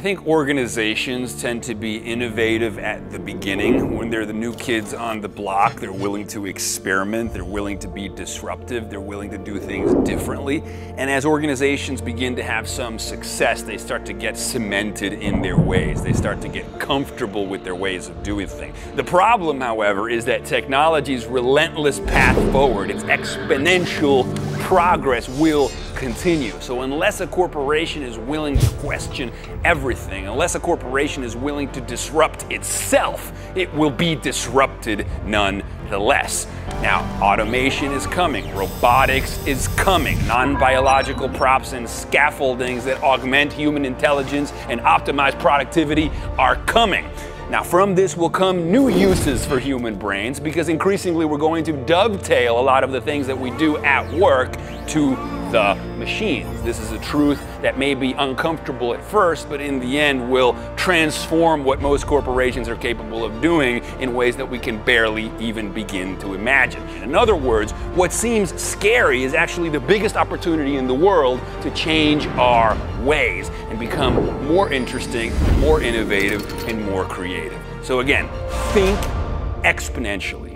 I think organizations tend to be innovative at the beginning. When they're the new kids on the block, they're willing to experiment, they're willing to be disruptive, they're willing to do things differently. And as organizations begin to have some success, they start to get cemented in their ways. They start to get comfortable with their ways of doing things. The problem, however, is that technology's relentless path forward, its exponential progress, will continue. So unless a corporation is willing to question everything, unless a corporation is willing to disrupt itself, it will be disrupted nonetheless. Now, automation is coming, robotics is coming, non-biological props and scaffoldings that augment human intelligence and optimize productivity are coming. Now, from this will come new uses for human brains, because increasingly we're going to dovetail a lot of the things that we do at work to the machines. This is a truth that may be uncomfortable at first, but in the end will transform what most corporations are capable of doing in ways that we can barely even begin to imagine. In other words, what seems scary is actually the biggest opportunity in the world to change our ways and become more interesting, more innovative, and more creative. So again, think exponentially.